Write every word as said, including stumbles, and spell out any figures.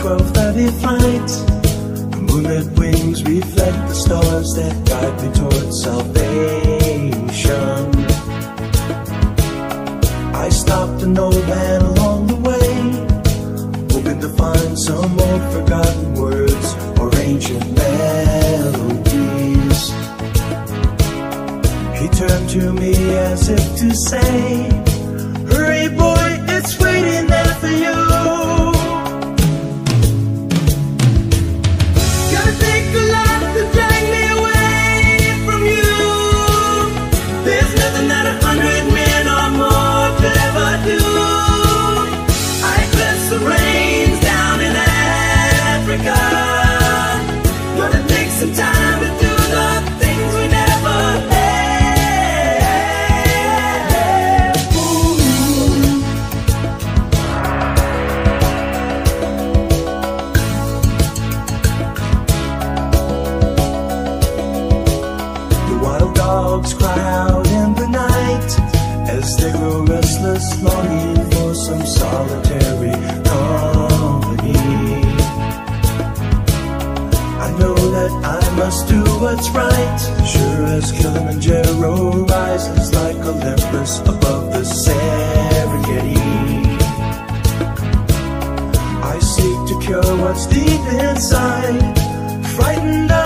twelve thirty flight. The moonlit wings reflect the stars that guide me towards salvation. I stopped an old man along the way, hoping to find some old forgotten words or ancient melodies. He turned to me as if to say, hurry boy, it's waiting there for you. Longing for some solitary company. I know that I must do what's right. Sure as Kilimanjaro rises like Olympus above the Serengeti, I seek to cure what's deep inside. Frightened.